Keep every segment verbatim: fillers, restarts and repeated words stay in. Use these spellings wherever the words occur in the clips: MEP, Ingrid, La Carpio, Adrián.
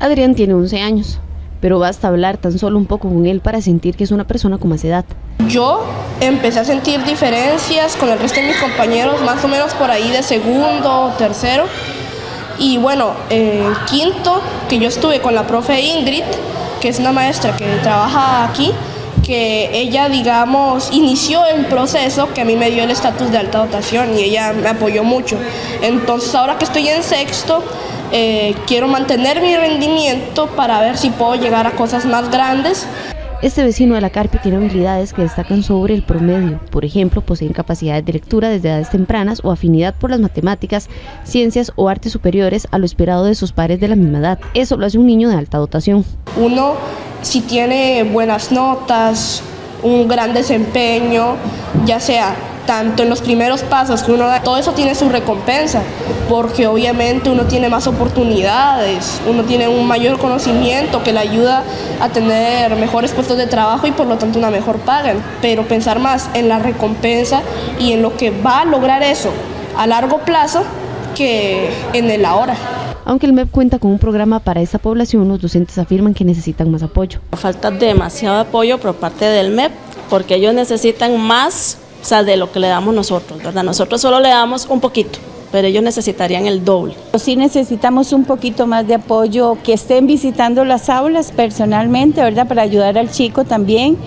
Adrián tiene once años, pero basta hablar tan solo un poco con él para sentir que es una persona con más edad. Yo empecé a sentir diferencias con el resto de mis compañeros, más o menos por ahí de segundo, tercero. Y bueno, eh, quinto, que yo estuve con la profe Ingrid, que es una maestra que trabaja aquí, que ella, digamos, inició el proceso que a mí me dio el estatus de alta dotación y ella me apoyó mucho. Entonces, ahora que estoy en sexto, eh, quiero mantener mi rendimiento para ver si puedo llegar a cosas más grandes. Este vecino de La Carpio tiene habilidades que destacan sobre el promedio. Por ejemplo, poseen capacidades de lectura desde edades tempranas o afinidad por las matemáticas, ciencias o artes superiores a lo esperado de sus pares de la misma edad. Eso lo hace un niño de alta dotación. Uno, si tiene buenas notas, un gran desempeño, ya sea tanto en los primeros pasos que uno da, todo eso tiene su recompensa, porque obviamente uno tiene más oportunidades, uno tiene un mayor conocimiento que le ayuda a tener mejores puestos de trabajo y por lo tanto una mejor paga, pero pensar más en la recompensa y en lo que va a lograr eso a largo plazo que en el ahora. Aunque el M E P cuenta con un programa para esta población, los docentes afirman que necesitan más apoyo. Falta demasiado apoyo por parte del M E P, porque ellos necesitan más, o sea, de lo que le damos nosotros, ¿verdad? Nosotros solo le damos un poquito, pero ellos necesitarían el doble. Sí necesitamos un poquito más de apoyo, que estén visitando las aulas personalmente, ¿verdad? Para ayudar al chico también.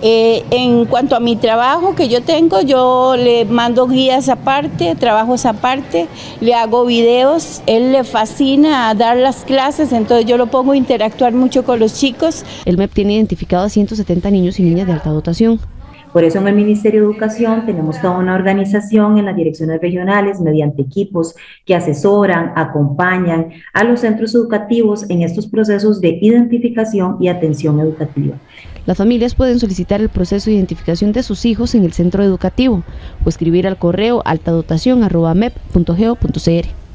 Eh, en cuanto a mi trabajo que yo tengo, yo le mando guías aparte, trabajos aparte, le hago videos, él le fascina dar las clases, entonces yo lo pongo a interactuar mucho con los chicos. El M E P tiene identificado a ciento setenta niños y niñas de alta dotación. Por eso en el Ministerio de Educación tenemos toda una organización en las direcciones regionales mediante equipos que asesoran, acompañan a los centros educativos en estos procesos de identificación y atención educativa. Las familias pueden solicitar el proceso de identificación de sus hijos en el centro educativo o escribir al correo altadotacion arroba mep punto go punto cr.